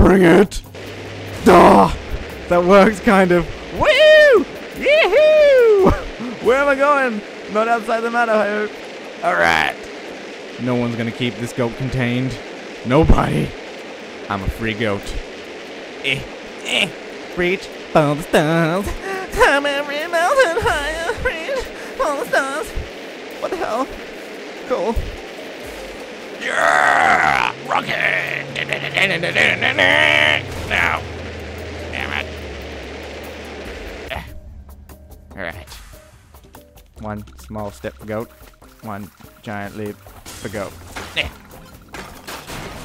Bring it! Duh! That works, kind of. Woo! Yee-hoo! Where am I going? Not outside the matter, I hope. Alright. No one's gonna keep this goat contained. Nobody. I'm a free goat. Reach all the stars. Climb every mountain higher. Reach all the stars. What the hell? Cool. Yeah! Rocket! No! Damn it. Alright. One small step for goat. One giant leap for goat.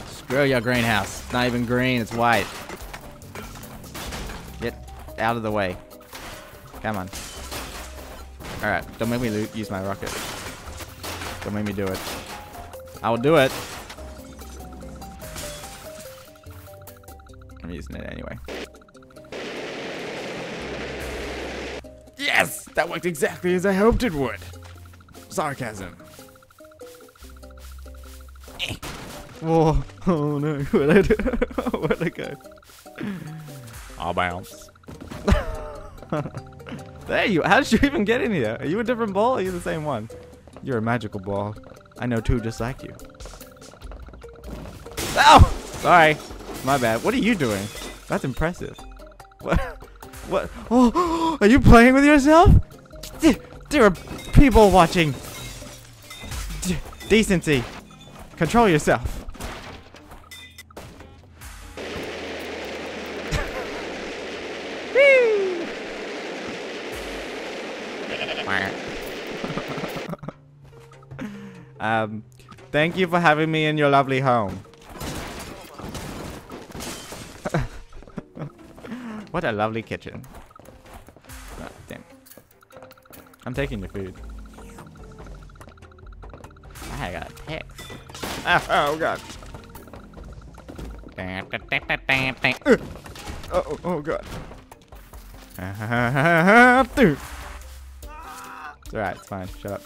Screw your greenhouse. It's not even green, it's white. Get out of the way. Come on. Alright, don't make me use my rocket. Don't make me do it. I will do it. I'm using it anyway. Yes! That worked exactly as I hoped it would. Sarcasm. Whoa. Oh no, where'd I do? Where'd I go? I'll bounce. There you are. How did you even get in here? Are you a different ball or are you the same one? You're a magical ball. I know two just like you. Ow! Sorry. My bad. What are you doing? That's impressive. What? What? Oh, are you playing with yourself? There are people watching. Decency. Control yourself. Thank you for having me in your lovely home. What a lovely kitchen. Oh, damn. I'm taking your food. I got a text. Oh god. Oh god. It's alright, it's fine. Shut up.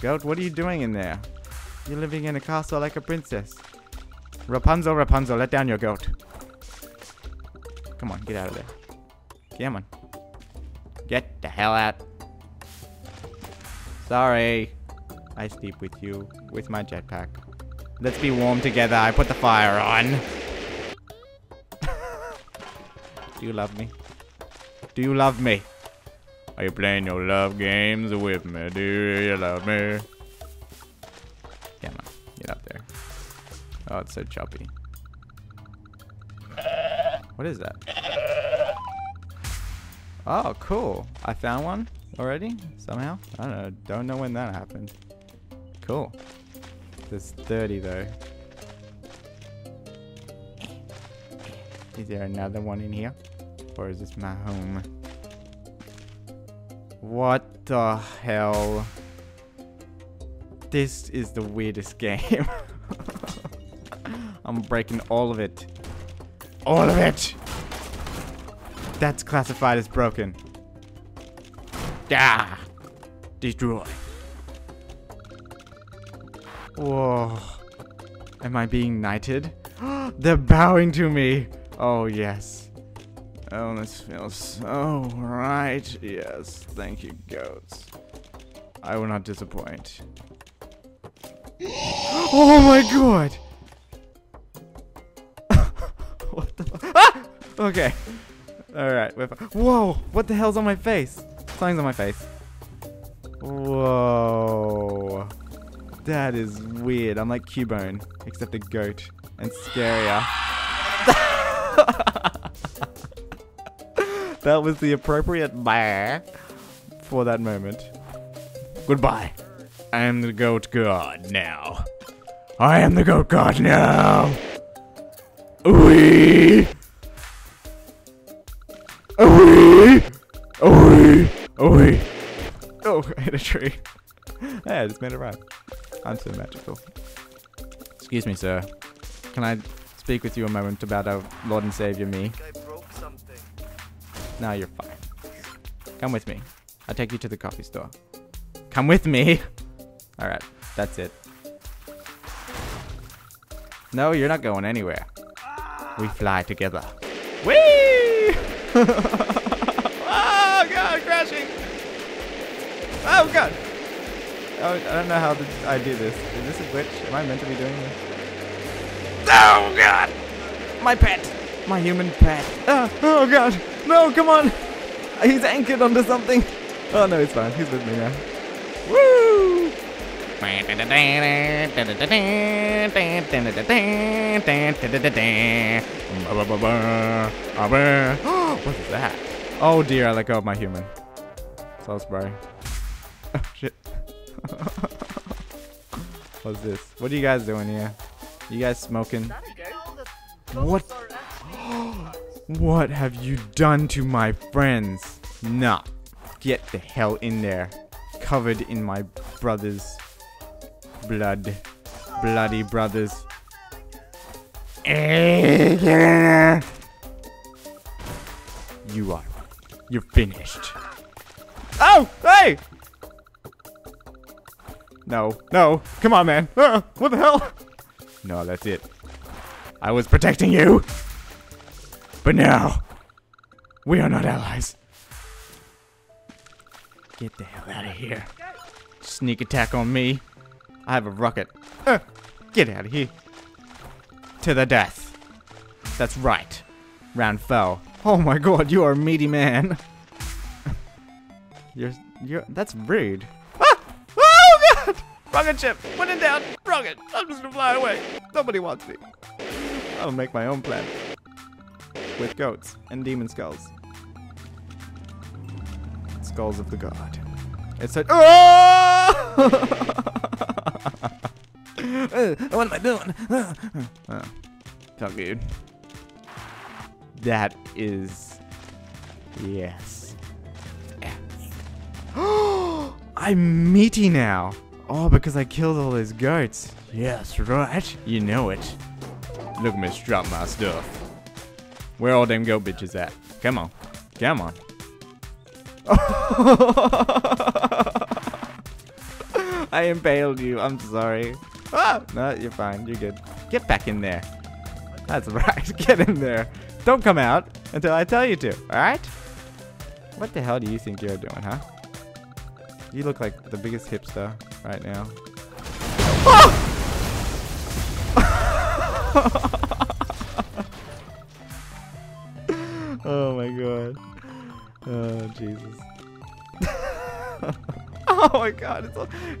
Goat, what are you doing in there? You're living in a castle like a princess. Rapunzel, Rapunzel, let down your goat. Come on, get out of there. Come on. Get the hell out. Sorry. I sleep with you, with my jetpack. Let's be warm together. I put the fire on. Do you love me? Do you love me? Are you playing your love games with me? Do you love me? Come on, get up there. Oh, it's so choppy. What is that? Oh, cool. I found one already, somehow. I don't know. Don't know when that happened. Cool. There's 30, though. Is there another one in here? Or is this my home? What the hell? This is the weirdest game. I'm breaking all of it. All of it! That's classified as broken. Ah! Destroy. Whoa. Am I being knighted? They're bowing to me. Oh, yes. Oh, this feels so right. Yes, thank you, goats. I will not disappoint. Oh my god! What the fuck? Ah! Okay. Alright, we're fine. Whoa! What the hell's on my face? Something's on my face. Whoa. That is weird. I'm like Cubone, except a goat. And scarier. That was the appropriate bah for that moment. Goodbye. I am the goat god now. I am the goat god now. Wee. Wee. Wee. Wee. Oh, I hit a tree. Yeah, I just made it right. I'm so magical. Excuse me, sir. Can I speak with you a moment about our Lord and Savior, me? No, you're fine. Come with me. I'll take you to the coffee store. Come with me! Alright, that's it. No, you're not going anywhere. We fly together. Whee! Oh, God, crashing. Oh, God. I don't know how I do this. Is this a glitch? Am I meant to be doing this? Oh, God. My pet. My human pet. Oh, God. No, come on. He's anchored onto something. Oh, no, it's fine. He's with me now. Woo! What is that? Oh, dear. I let go of my human. Salisbury. Oh, shit. What's this? What are you guys doing here? You guys smoking? What? What have you done to my friends? Nah. Get the hell in there. Covered in my brother's blood. Bloody brothers. You are. You're finished. Oh! Hey! No. No. Come on, man. What the hell? No, that's it. I was protecting you. But now, we are not allies. Get the hell out of here. Sneak attack on me. I have a rocket. Get out of here. To the death. That's right. Round four. Oh my god, you are a meaty man. That's rude. Rocket ship! Put it down! Rocket! I'm just gonna fly away! Nobody wants me! I'll make my own plan. With goats and demon skulls. Skulls of the god. It's like... Oh! What am I doing? Oh. Felt good. That is... Yes. Oh! I'm meaty now! Oh, because I killed all those goats. Yes, right. You know it. Look at me strut my stuff. Where all them goat bitches at? Come on. Come on. I impaled you. I'm sorry. Ah! No, you're fine. You're good. Get back in there. That's right. Get in there. Don't come out until I tell you to. All right? What the hell do you think you're doing, huh? You look like the biggest hipster right now. Oh, oh my god. Oh, Jesus. Oh my god,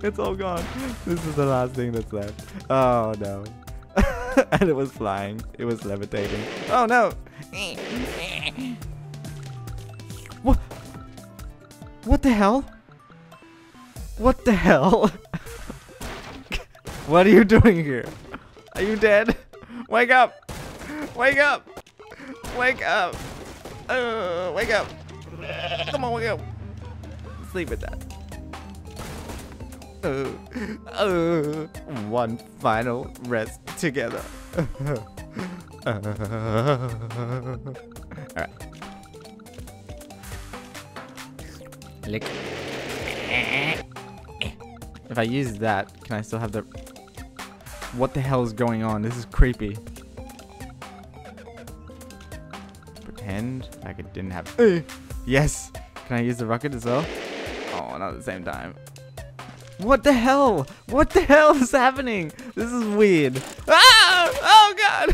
it's all gone. This is the last thing that's left. Oh no. And it was flying. It was levitating. Oh no. What? What the hell? What the hell? What are you doing here? Are you dead? Wake up! Wake up! Wake up! Wake up! Come on, wake up! Sleep with that. One final rest together. Alright. Lick. If I use that, can I still have the... What the hell is going on? This is creepy. Pretend like it didn't have... Yes! Can I use the rocket as well? Oh, not at the same time. What the hell? What the hell is happening? This is weird. Ah! Oh, God!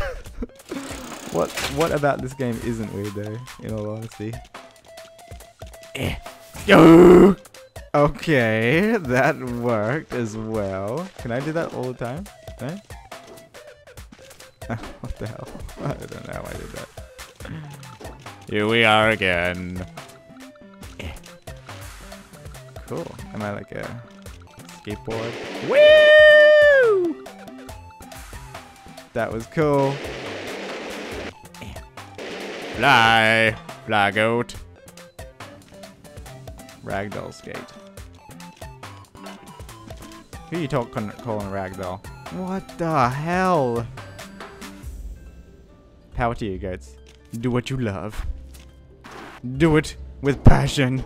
What about this game isn't weird, though, in all honesty? Okay, that worked as well. Can I do that all the time? No? What the hell? I don't know how I did that. Here we are again. Cool. Am I like a skateboard? Woo! That was cool. Fly! Fly, goat. Ragdoll skate. Who are you talking, calling ragdoll? What the hell? Power to you, goats. Do what you love. Do it with passion.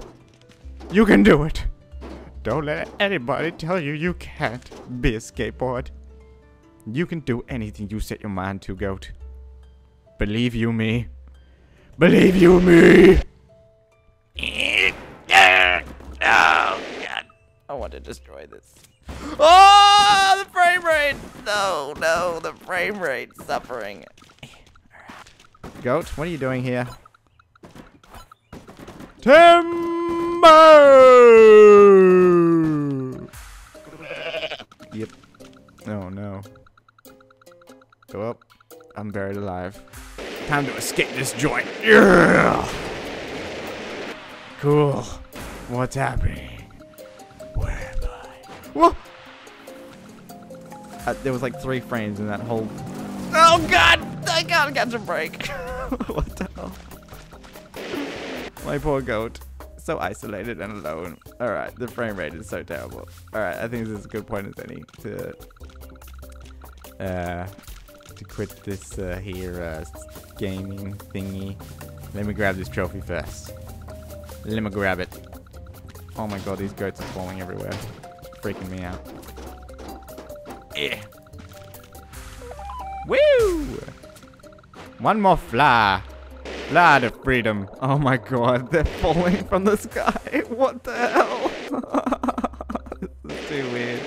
You can do it. Don't let anybody tell you you can't be a skateboard. You can do anything you set your mind to, goat. Believe you me. Believe you me! Oh, God. I want to destroy this. Oh, the frame rate! No, no, the frame rate suffering. Goat, what are you doing here? Timber! Yep. Oh, no. Go up. I'm buried alive. Time to escape this joint. Yeah! Cool. What's happening? Where am I? Whoa! There was like 3 frames in that whole... Oh God! I gotta catch a break. What the hell? My poor goat. So isolated and alone. Alright, the frame rate is so terrible. Alright, I think this is a good point as any to quit this gaming thingy. Let me grab this trophy first. Let me grab it. Oh my God, these goats are falling everywhere. Freaking me out. Yeah. Woo! One more fly. Fly to freedom. Oh my God, they're falling from the sky. What the hell? This is too weird.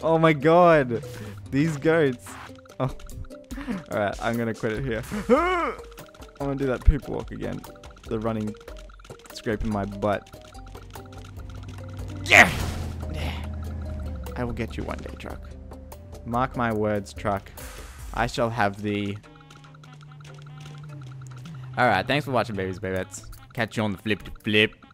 Oh my God, these goats. Oh. All right, I'm gonna quit it here. I'm gonna do that poop walk again. The running, scraping my butt. Yeah, I will get you one day, truck. Mark my words, truck. I shall have thee. All right, thanks for watching, babies, babettes. Catch you on the flip to flip.